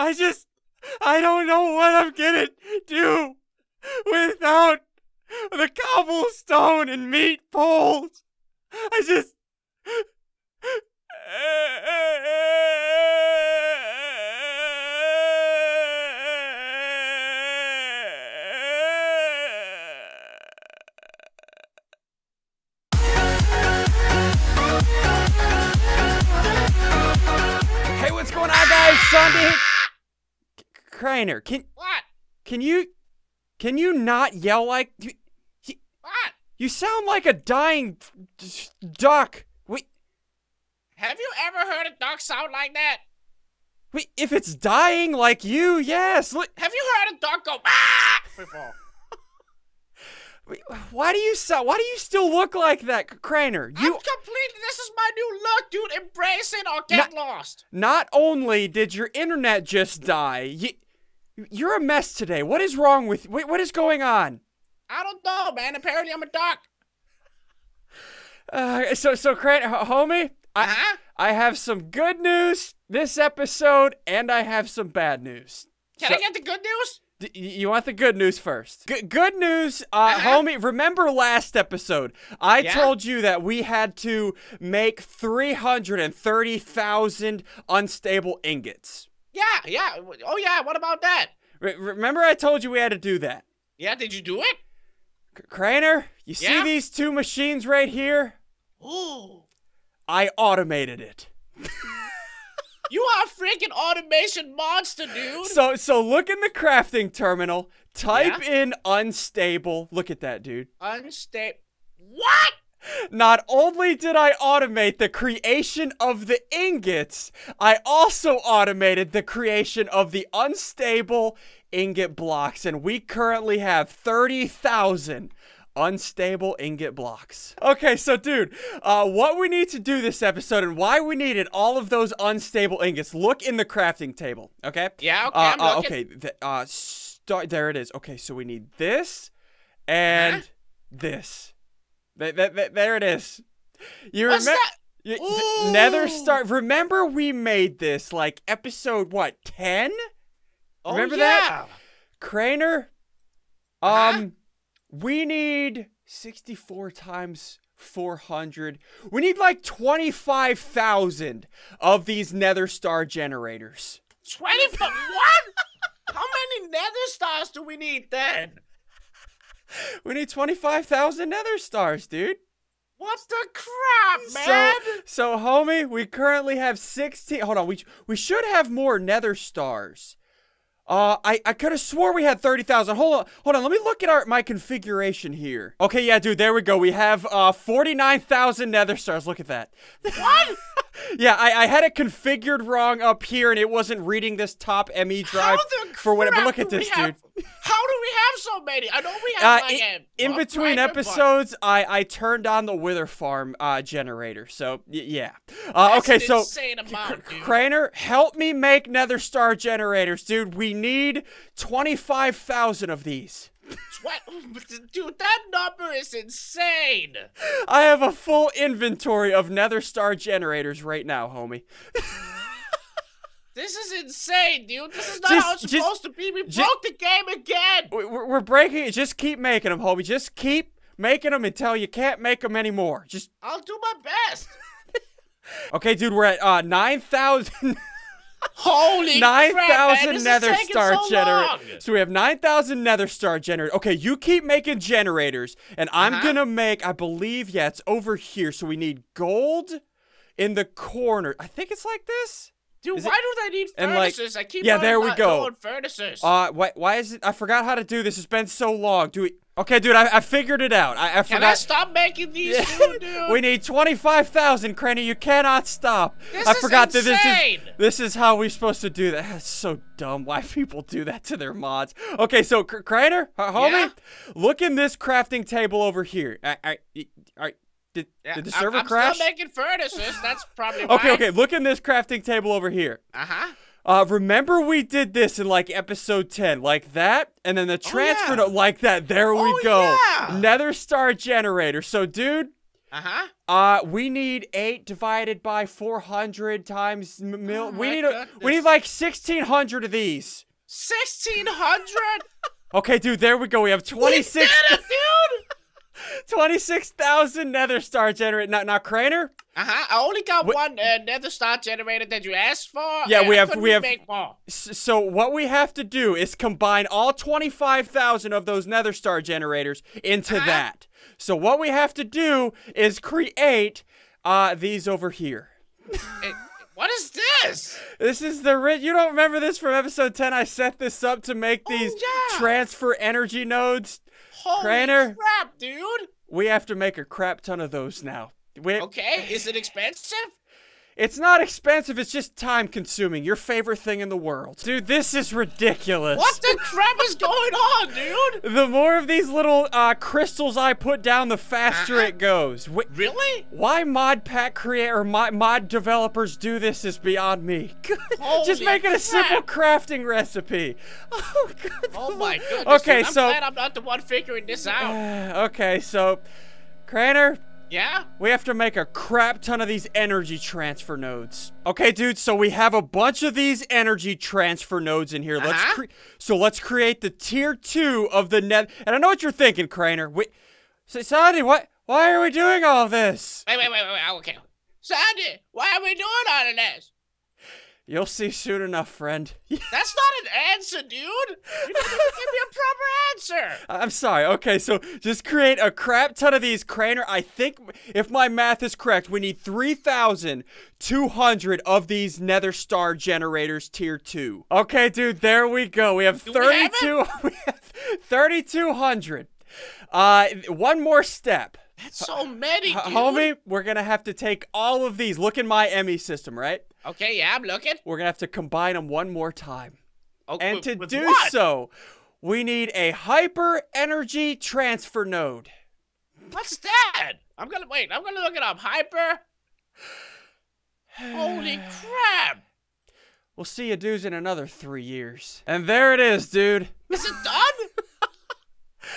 I don't know what I'm gonna do without the cobblestone and meat poles. Hey, what's going on, guys? SSundee. Crainer, can you not yell like you sound like a dying duck. Wait, have you ever heard a duck sound like that? Wait, if it's dying like you, yes. Have you heard a duck go ah before? Wait, why do you still look like that, Crainer? This is my new look, dude. Embrace it or get lost. Not only did your internet just die, you're a mess today. What is wrong with you? What is going on? I don't know, man. Apparently, I'm a duck. So Crainer, homie, I have some good news this episode, and I have some bad news. Can I get the good news? You want the good news first. Good news, homie, remember last episode, I told you that we had to make 330,000 unstable ingots. Yeah. Oh, yeah, what about that? Remember I told you we had to do that? Yeah, did you do it? Crainer, you see these two machines right here? Ooh. I automated it. You are a freaking automation monster, dude. So look in the crafting terminal. Type in unstable. Look at that, dude. Unstable. What? Not only did I automate the creation of the ingots, I also automated the creation of the unstable ingot blocks, and we currently have 30,000. Unstable ingot blocks. Okay, so dude, what we need to do this episode and why we needed all of those unstable ingots, look in the crafting table, okay? Yeah, okay, I'm looking. Okay, there it is. Okay, so we need this and this. There it is. You remember? Nether Star. Remember we made this like episode, what, 10? Oh, remember that? Crainer, we need 64 times 400. We need like 25,000 of these Nether Star generators. 25? What? How many Nether Stars do we need then? We need 25,000 Nether Stars, dude. What the crap, man? So homie, we currently have 16. Hold on, we should have more Nether Stars. I could have swore we had 30,000. Hold on. Let me look at my configuration here. Okay, yeah, dude, there we go. We have 49,000 Nether Stars. Look at that. What? Yeah, I had it configured wrong up here, and it wasn't reading this top ME drive for whatever. Look at this, dude. How do we have so many? I know we have like in between episodes, I turned on the Wither Farm generator. So yeah. Okay, so Crainer, help me make Nether Star generators, dude. We need 25,000 of these. Dude, that number is insane. I have a full inventory of Nether Star generators right now, homie. This is insane, dude. This is not how it's supposed to be. We broke the game again. We're breaking it. Just keep making them, homie. Just keep making them until you can't make them anymore. I'll do my best. Okay, dude, we're at 9,000. Holy 9,000 Nether Star generators. So we have 9,000 Nether Star generators. Okay, you keep making generators, and I'm gonna make, I believe, yeah, it's over here. So we need gold in the corner. I think it's like this. Dude, why do they need furnaces? Like, I keep going furnaces. Why is it? I forgot how to do this. It's been so long. Okay, dude, I figured it out. I forgot. Can I stop making these, dude? We need 25,000, Crainer. You cannot stop. This is how we're supposed to do that. That's so dumb. Why people do that to their mods? Okay, so Crainer, homie, look in this crafting table over here. Did the server crash? I'm still making furnaces. That's probably why. Okay. Look in this crafting table over here. Remember we did this in like episode 10, like that, and then the transfer note, like that. There we go. Yeah. Nether Star generator. So, dude, Uh-huh. We need 8 divided by 400 times mil. Oh, we need like 1,600 of these. 1,600. Okay, dude. There we go. We have 26. We did it, dude. 26,000 nether star generated. Not Crainer. Uh huh. I only got one nether star generator that you asked for. Yeah, we have. So what we have to do is combine all 25,000 of those nether star generators into that. So what we have to do is create these over here. What is this? This is the rich. You don't remember this from episode 10? I set this up to make these transfer energy nodes. Holy crap, dude! We have to make a crap ton of those now. Okay, is it expensive? It's not expensive, it's just time-consuming. Your favorite thing in the world. Dude, this is ridiculous. What the crap is going on, dude? The more of these little crystals I put down, the faster it goes. Really? Why mod pack creator, mod developers do this is beyond me. Just making a simple crafting recipe. Oh, God. Oh, my goodness, okay, dude. I'm glad I'm not the one figuring this out. Okay, so, Crainer... Yeah? We have to make a crap ton of these energy transfer nodes. Okay, dude, so we have a bunch of these energy transfer nodes in here. So let's create the tier 2 of the net. And I know what you're thinking, Crainer. SSundee, why are we doing all this? Wait, okay. SSundee, why are we doing all of this? You'll see soon enough, friend. That's not an answer, dude! You didn't give me a proper answer! I'm sorry. Okay, so just create a crap ton of these, Crainer. I think, if my math is correct, we need 3,200 of these nether star generators tier 2. Okay, dude, there we go. We have 3,200. One more step. That's so many, dude. Homie, we're gonna have to take all of these. Look in my ME system, right? Okay, yeah, I'm looking. We're gonna have to combine them one more time. Okay, and to do so, we need a hyper energy transfer node. What's that? I'm gonna look it up. Hyper. Holy crap. We'll see you dudes in another 3 years. And there it is, dude. Is it done?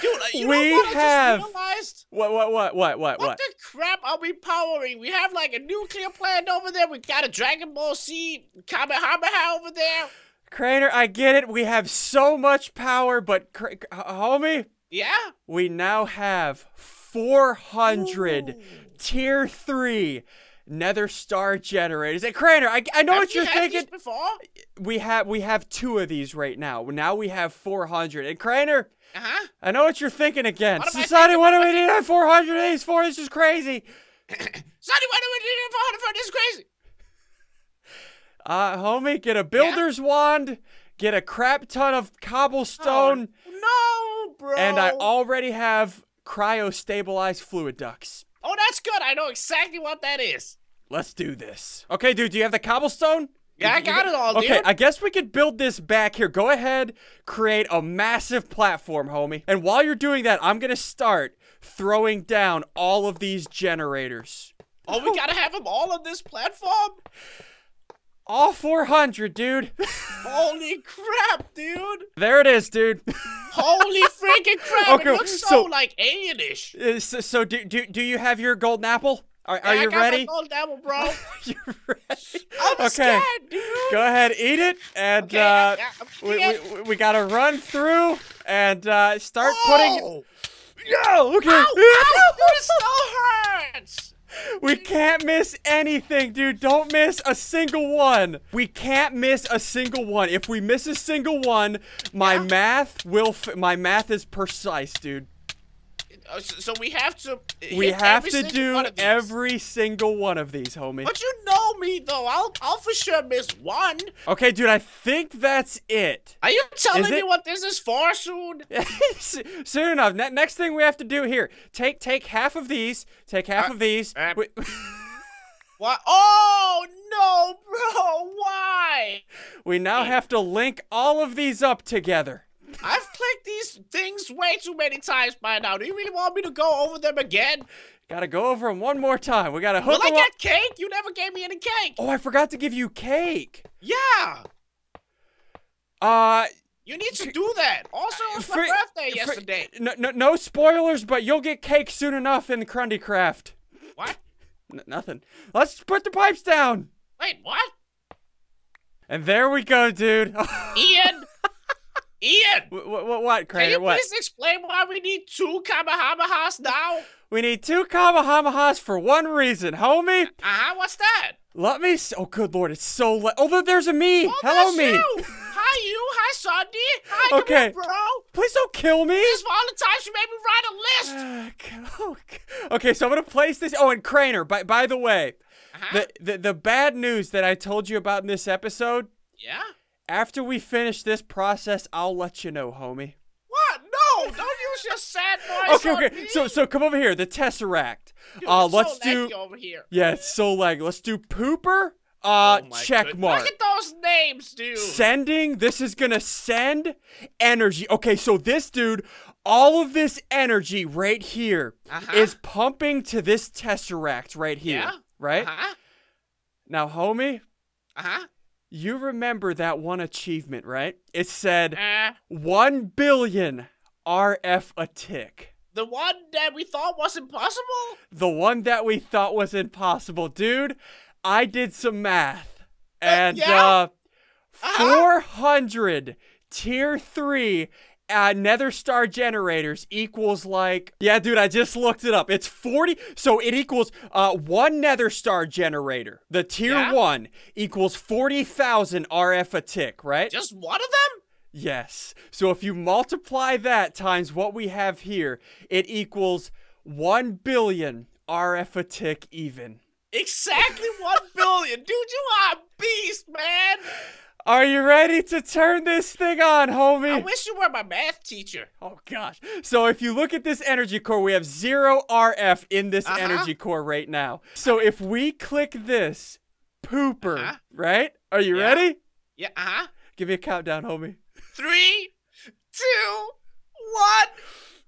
Dude, you know what I just realized? What the crap are we powering? We have like a nuclear plant over there. We got a Dragon Ball Z Kamehameha over there. Crainer, I get it. We have so much power, but homie, yeah, we now have 400 tier 3 nether star generators. And Crainer, I know what you're thinking. These before? We have 2 of these right now. Now we have 400. And Crainer. Uh-huh. I know what you're thinking again. SSundee, what do we need on 400 of these for? This is crazy. SSundee, what do we need on 400 for? This is crazy. Homie, get a builder's wand. Get a crap ton of cobblestone. Oh, no, bro. And I already have cryo-stabilized fluid ducts. Oh, that's good. I know exactly what that is. Let's do this. Okay, dude, do you have the cobblestone? Yeah, I got it all, dude. Okay, I guess we could build this back here. Go ahead, create a massive platform, homie. And while you're doing that, I'm going to start throwing down all of these generators. Oh, we got to have them all on this platform? All 400, dude. Holy crap, dude. There it is, dude. Holy freaking crap. Okay, it looks so, like, alien-ish. So do you have your golden apple? Are you ready? I got my gold apple, bro. You're ready? I'm scared, dude. Go ahead, eat it, and okay, we gotta run through and start putting. Yo, okay. Ow, this still hurts. We can't miss anything, dude. Don't miss a single one. We can't miss a single one. If we miss a single one, my math will. My math is precise, dude. So we have to. We have to do every single one of these, homie. But you know me, though. I'll for sure miss one. Okay, dude. I think that's it. Are you telling me what this is for, soon? Soon enough. Next thing we have to do here. Take half of these. Take half of these. What? Oh no, bro! Why? We now have to link all of these up together. I've clicked these things way too many times by now. Do you really want me to go over them again? Gotta go over them one more time. We gotta hook them up. Will I get cake? You never gave me any cake. Oh, I forgot to give you cake. Yeah. You need to do that. Also, it was my birthday yesterday. No spoilers, but you'll get cake soon enough in Crundycraft. What? Nothing. Let's put the pipes down. Wait, what? And there we go, dude. Ian. Ian! What, Crainer? Can you please explain why we need 2 Kamehamehas now? We need 2 Kamehamehas for one reason, homie. Uh-huh, what's that? Let me see. Oh, good lord, it's so late. Oh, there's a me. Oh, hello, me. You. Hi, you. Hi, SSundee. Hi, okay. Come here, bro. Please don't kill me. This is all the times you made me write a list. Okay, so I'm going to place this. Oh, and Crainer, by the way, uh-huh. the bad news that I told you about in this episode. Yeah? After we finish this process, I'll let you know, homie. What? No! Don't use your sad voice. Okay. So come over here. The tesseract. Dude, let's do. Over here. Yeah, it's so laggy. Let's do pooper. Check mark. Look at those names, dude. Sending. This is gonna send energy. Okay, so this dude, all of this energy right here is pumping to this tesseract right here. Yeah? Right? Now, homie. You remember that one achievement, right? It said 1 billion RF a tick. The one that we thought was impossible? The one that we thought was impossible. Dude, I did some math. And 400 tier 3 nether star generators equals like... Yeah, dude, I just looked it up. It's 40... So it equals 1 nether star generator. The tier 1 equals 40,000 RF a tick, right? Just one of them? Yes. So if you multiply that times what we have here, it equals 1 billion RF a tick even. Exactly 1 billion. Dude, you are a beast, man. Are you ready to turn this thing on, homie? I wish you were my math teacher. Oh, gosh. So if you look at this energy core, we have 0 RF in this energy core right now. So if we click this pooper, right? Are you ready? Yeah, Give me a countdown, homie. 3, 2, 1,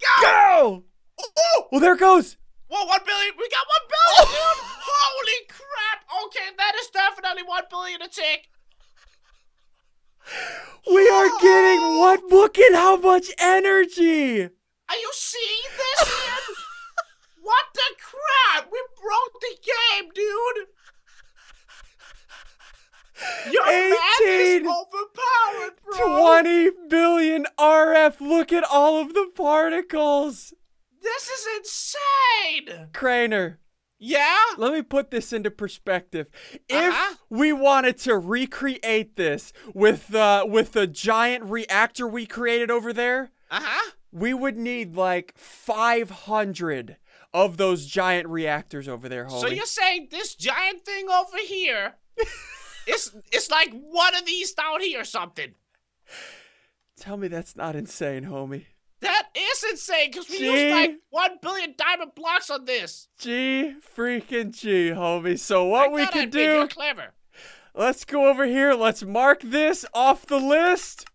go! Go! Oh, well, there it goes. Whoa, 1 billion. We got 1 billion, dude. Holy crap. Okay, that is definitely 1 billion a tick. We are getting what? Look at how much energy! Are you seeing this, Ian? What the crap? We broke the game, dude! Your math is overpowered, bro! 20 billion RF! Look at all of the particles! This is insane! Crainer. Yeah? Let me put this into perspective. If we wanted to recreate this with the giant reactor we created over there, we would need like 500 of those giant reactors over there, homie. So you're saying this giant thing over here it's like one of these down here or something? Tell me that's not insane, homie. That is insane, because we used like 1 billion diamond blocks on this. Gee freaking gee, homie. So what we can do... You're clever. Let's go over here. Let's mark this off the list.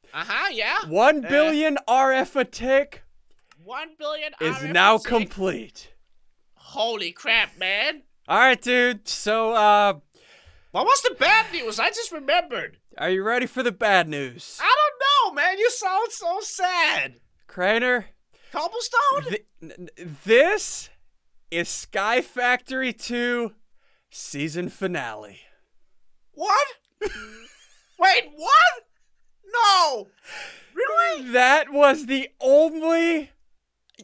Yeah. 1 billion RF a tick. 1 billion RF is now complete. Holy crap, man. All right, dude. So, What was the bad news? I just remembered. Are you ready for the bad news? I don't know, man. You sound so sad. Crainer. Cobblestone? This is Sky Factory 2 season finale. What? Wait, what? No. Really? That was the only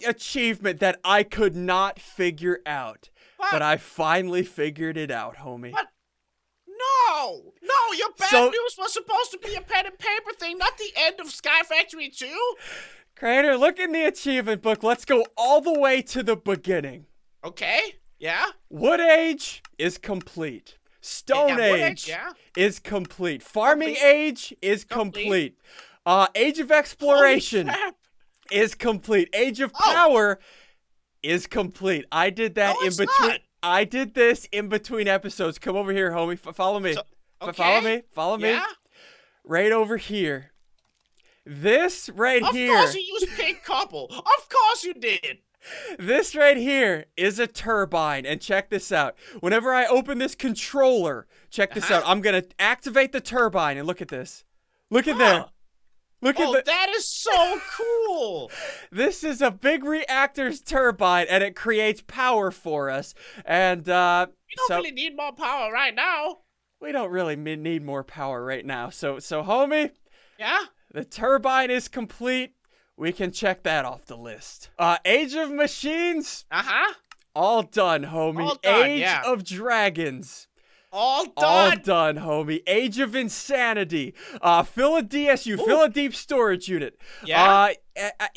achievement that I could not figure out. What? But I finally figured it out, homie. What? No! No, your bad news was supposed to be a pen and paper thing, not the end of Sky Factory 2. Crainer, look in the achievement book. Let's go all the way to the beginning. Okay, yeah. Wood age is complete. Stone age is complete. Farming age is complete. Age of exploration is complete. Age of power is complete. I did that in between. Not. I did this in between episodes. Come over here, homie. Follow me. So, follow me. Follow me. Right over here. This right here. Of course you used pink copper. Of course you did. This right here is a turbine, and check this out. Whenever I open this controller, check this out. I'm gonna activate the turbine, and look at this. Look at there. Look at that. That is so cool. This is a big reactor's turbine, and it creates power for us. And we don't really need more power right now. We don't really need more power right now. So homie. Yeah. The turbine is complete. We can check that off the list. Age of Machines. All done, homie. All done, Age of Dragons. All done. All done, homie. Age of Insanity. Fill a DSU. Ooh. Fill a deep storage unit. Yeah.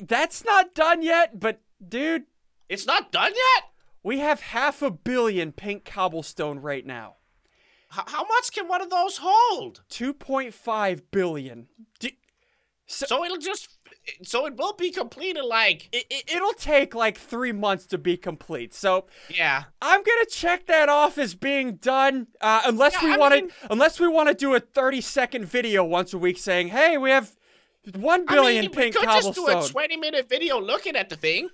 That's not done yet, but dude. It's not done yet? We have 500 million pink cobblestone right now. How much can one of those hold? 2.5 billion. So it'll just... So it will be completed like... It'll take like 3 months to be complete. So... Yeah. I'm gonna check that off as being done. Unless we want to do a 30-second video once a week saying, hey, we have 1 billion pink cobblestone. We could just do a 20-minute video looking at the thing.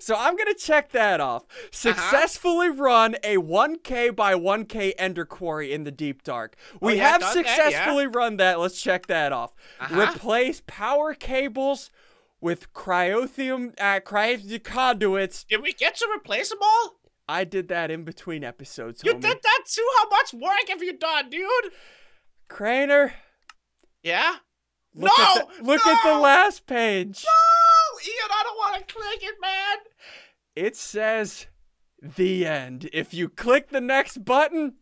So I'm gonna check that off. Successfully run a 1K by 1K Ender quarry in the deep dark. We have successfully run that. Let's check that off. Replace power cables with cryothium conduits. Did we get to replace them all? I did that in between episodes. You did that too? How much work have you done, dude? Crainer. Yeah. Look at the last page. No! Ian, I don't want to click it, man. It says the end. If you click the next button,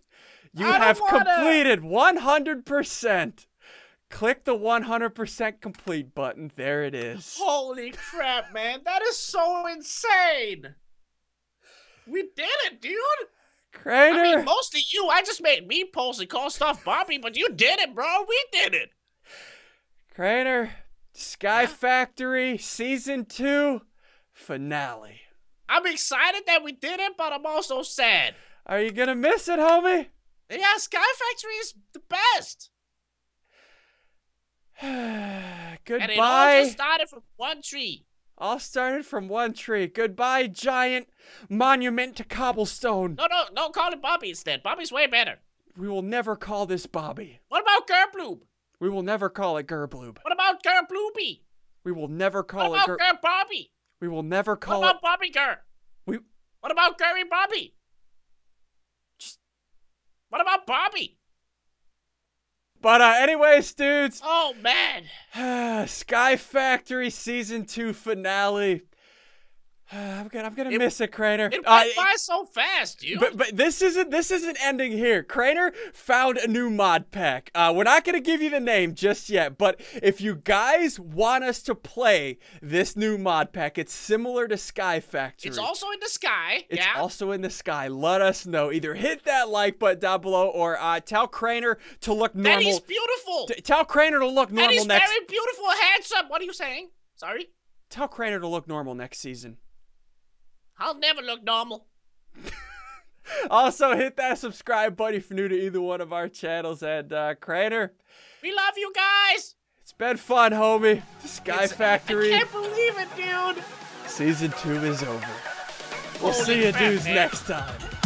you have completed 100%. Click the 100% complete button. There it is. Holy crap, man. That is so insane. We did it, dude. Crainer. I mean, mostly you. I just made me post and call stuff Bobby, but you did it, bro. We did it. Crainer. Sky Factory Season 2 Finale. I'm excited that we did it, but I'm also sad. Are you gonna miss it, homie? Yeah, Sky Factory is the best. Goodbye. And it all just started from one tree. All started from one tree. Goodbye, giant monument to cobblestone. No, call it Bobby instead. Bobby's way better. We will never call this Bobby. What about Gerbloom? We will never call it Gerbloob. What about Gerbloopy? We will never call it Gerb... What about Gerbobby? We will never call it... What about Bobby Ger? What about Gerry Bobby? What about Bobby? But anyways, dudes... Oh, man. Sky Factory Season 2 Finale. I'm gonna miss it, Crainer. It went by so fast, dude. But this isn't ending here. Crainer found a new mod pack. We're not gonna give you the name just yet, but if you guys want us to play this new mod pack, it's similar to Sky Factory. It's also in the sky. It's also in the sky. Let us know. Either hit that like button down below, or tell Crainer to look normal. That he's beautiful. Tell Crainer to look normal next. That he's very beautiful, handsome. What are you saying? Sorry. Tell Crainer to look normal next season. I'll never look normal. Also, hit that subscribe button if you're new to either one of our channels. And, Crainer. We love you guys. It's been fun, homie. Sky Factory. I can't believe it, dude. Season 2 is over. We'll see you dudes next time.